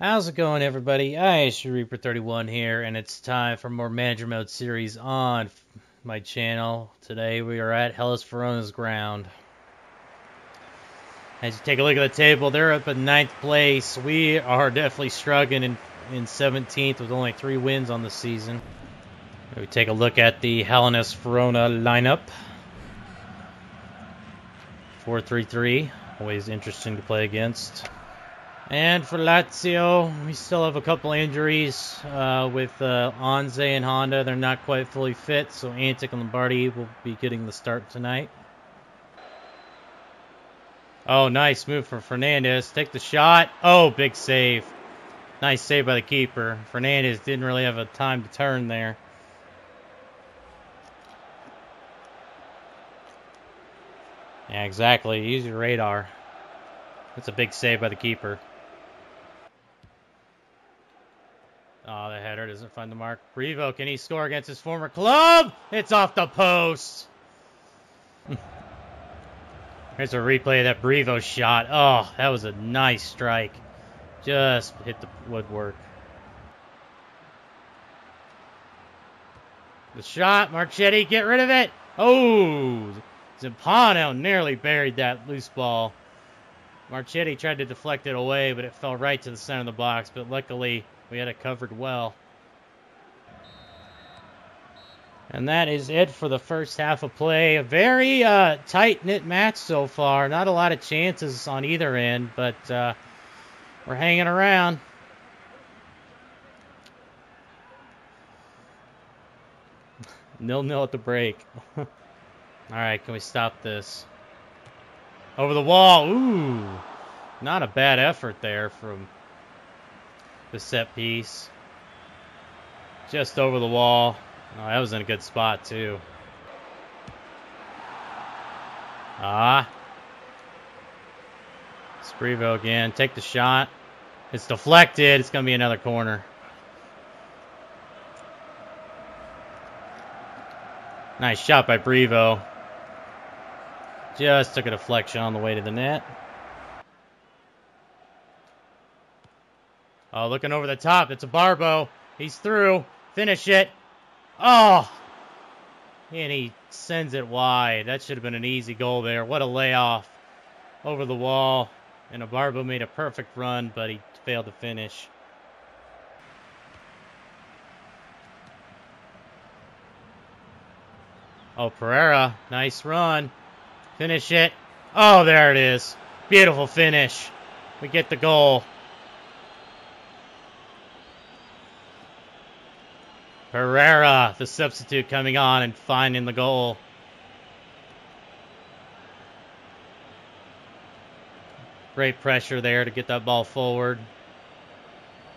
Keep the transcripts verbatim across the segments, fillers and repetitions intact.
How's it going, everybody? I S U Reaper thirty-one here, and it's time for more Manager Mode series on my channel. Today we are at Hellas Verona's ground. As you take a look at the table, they're up at ninth place. We are definitely struggling in, in seventeenth with only three wins on the season. We take a look at the Hellas Verona lineup. four three three, always interesting to play against. And for Lazio, we still have a couple injuries uh, with uh, Anze and Honda. They're not quite fully fit, so Antic and Lombardi will be getting the start tonight. Oh, nice move for Fernandez. Take the shot. Oh, big save. Nice save by the keeper. Fernandez didn't really have a time to turn there. Yeah, exactly. Use your radar. That's a big save by the keeper. Oh, the header doesn't find the mark. Brevo, can he score against his former club? It's off the post. Here's a replay of that Brevo shot. Oh, that was a nice strike. Just hit the woodwork. The shot, Marchetti, get rid of it. Oh, Zimpano nearly buried that loose ball. Marchetti tried to deflect it away, but it fell right to the center of the box, but luckily we had it covered well. And that is it for the first half of play. A very uh, tight-knit match so far. Not a lot of chances on either end, but uh, we're hanging around. nil nil at the break. All right, can we stop this? Over the wall. Ooh. Not a bad effort there from the set piece. Just over the wall. Oh, that was in a good spot, too. Ah. Brevo again. Take the shot. It's deflected. It's going to be another corner. Nice shot by Brevo. Just took a deflection on the way to the net. Oh, looking over the top. It's a Barbo. He's through. Finish it. Oh! And he sends it wide. That should have been an easy goal there. What a layoff. Over the wall. And a Barbo made a perfect run, but he failed to finish. Oh, Pereira. Nice run. Finish it. Oh, there it is. Beautiful finish. We get the goal. Herrera, the substitute, coming on and finding the goal. Great pressure there to get that ball forward.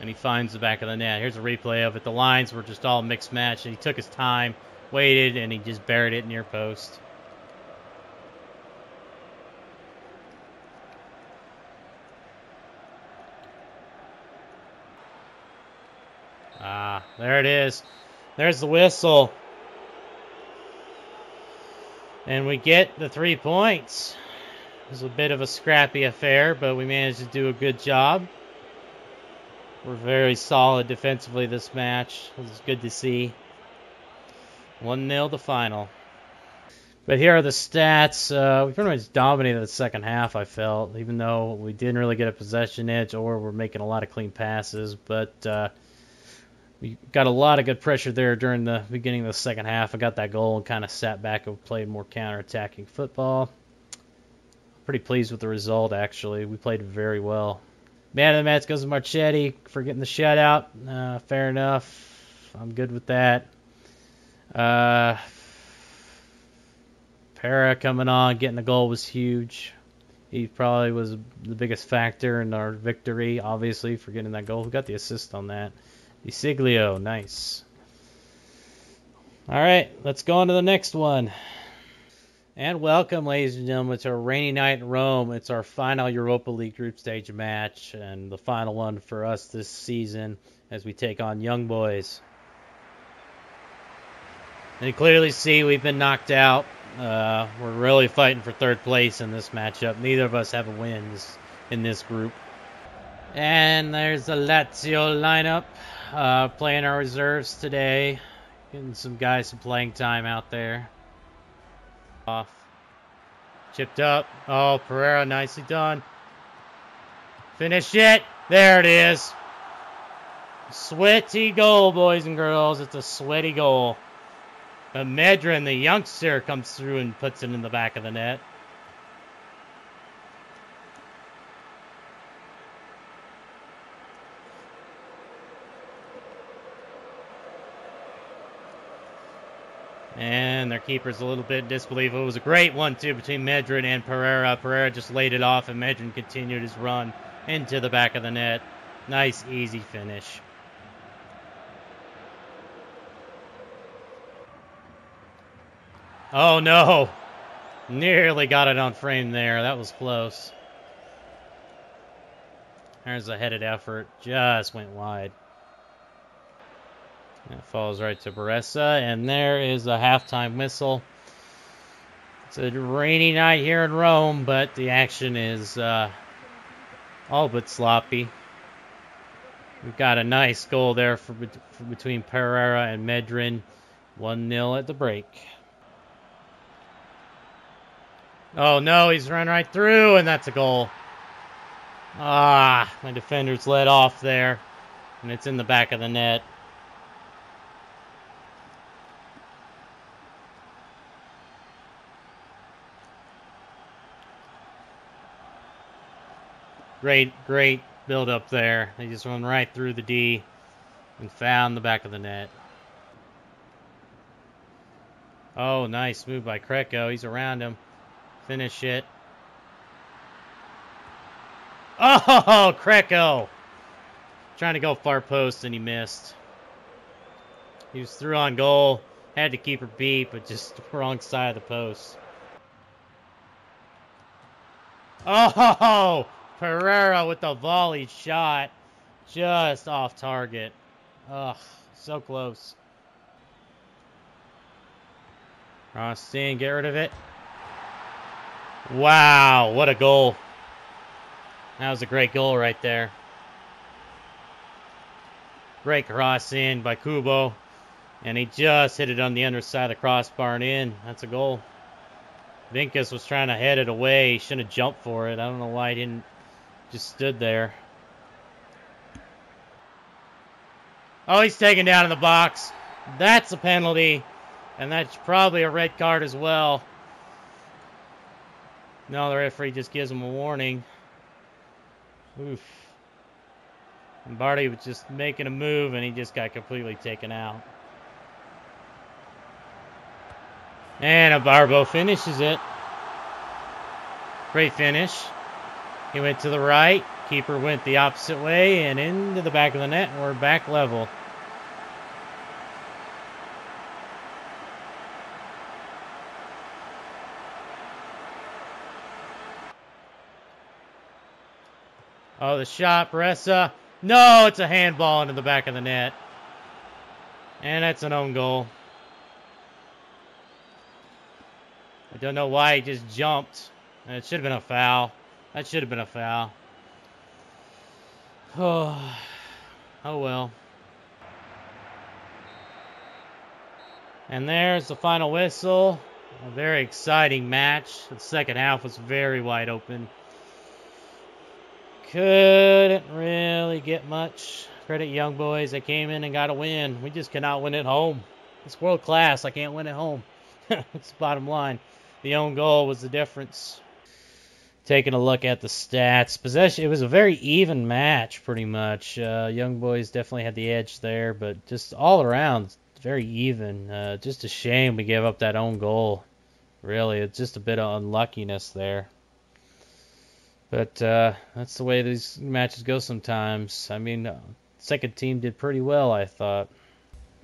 And he finds the back of the net. Here's a replay of it. The lines were just all mixed match. He took his time, waited, and he just buried it near post. Ah, there it is. There's the whistle. And we get the three points. It was a bit of a scrappy affair, but we managed to do a good job. We're very solid defensively this match. It was good to see. one nil the final. But here are the stats. Uh, we pretty much dominated the second half, I felt, even though we didn't really get a possession edge or we're making a lot of clean passes. But Uh, we got a lot of good pressure there during the beginning of the second half. I got that goal and kind of sat back and played more counter-attacking football. Pretty pleased with the result, actually. We played very well. Man of the match goes to Marchetti for getting the shutout. Uh, fair enough. I'm good with that. Uh, Pereira coming on, getting the goal was huge. He probably was the biggest factor in our victory, obviously, for getting that goal. We got the assist on that. Isiglio, nice. Alright, let's go on to the next one. And welcome, ladies and gentlemen, to a rainy night in Rome. It's our final Europa League group stage match, and the final one for us this season as we take on Young Boys. And you clearly see we've been knocked out. Uh, we're really fighting for third place in this matchup. Neither of us have a win in this group. And there's the Lazio lineup, uh, playing our reserves today. Getting some guys some playing time out there. Off. Chipped up. Oh, Pereira, nicely done. Finish it. There it is. Sweaty goal, boys and girls. It's a sweaty goal. But Medrin, the youngster, comes through and puts it in the back of the net. And their keeper's a little bit in disbelief. It was a great one, too, between Medrin and Pereira. Pereira just laid it off, and Medrin continued his run into the back of the net. Nice, easy finish. Oh, no. Nearly got it on frame there. That was close. There's a headed effort. Just went wide. That falls right to Baressa, and there is a halftime whistle. It's a rainy night here in Rome, but the action is uh, all but sloppy. We've got a nice goal there for, for between Pereira and Medrin. one nil at the break. Oh, no, he's run right through, and that's a goal. Ah, my defender's let off there, and it's in the back of the net. Great, great build up there. They just went right through the D and found the back of the net. Oh, nice move by Kreko. He's around him. Finish it. Oh, Kreko! Trying to go far post and he missed. He was through on goal. Had to keep her beat, but just the wrong side of the post. Oh! Pereira with the volley shot, just off target. Ugh, so close. Rostin, get rid of it. Wow, what a goal. That was a great goal right there. Great cross in by Kubo, and he just hit it on the underside of the crossbar and in. That's a goal. Vincas was trying to head it away. He shouldn't have jumped for it. I don't know why he didn't. Just stood there. Oh, he's taken down in the box. That's a penalty. And that's probably a red card as well. No, the referee just gives him a warning. Oof. And Barty was just making a move, and he just got completely taken out. And a Barbo finishes it. Great finish. He went to the right, keeper went the opposite way, and into the back of the net, we're back level. Oh, the shot, Bressa. No, it's a handball into the back of the net. And that's an own goal. I don't know why he just jumped. And it should have been a foul. That should have been a foul. Oh, oh well. And there's the final whistle. A very exciting match. The second half was very wide open. Couldn't really get much. Credit Young Boys. They came in and got a win. We just cannot win at home. It's world class. I can't win at home. It's the bottom line. The own goal was the difference. Taking a look at the stats. Possession, it was a very even match, pretty much. Uh, Young Boys definitely had the edge there, but just all around, very even. Uh, just a shame we gave up that own goal. Really, it's just a bit of unluckiness there. But uh, that's the way these matches go sometimes. I mean, second team did pretty well, I thought.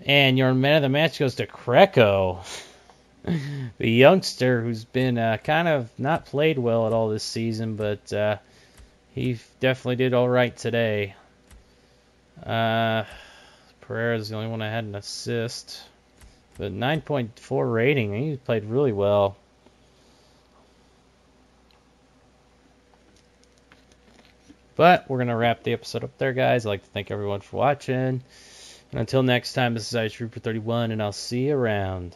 And your man of the match goes to Kreko. The youngster who's been uh, kind of not played well at all this season, but uh, he definitely did all right today. Uh, Pereira's the only one I had an assist. But nine point four rating, he played really well. But we're going to wrap the episode up there, guys. I'd like to thank everyone for watching. And until next time, this is I S U Reaper thirty-one, and I'll see you around.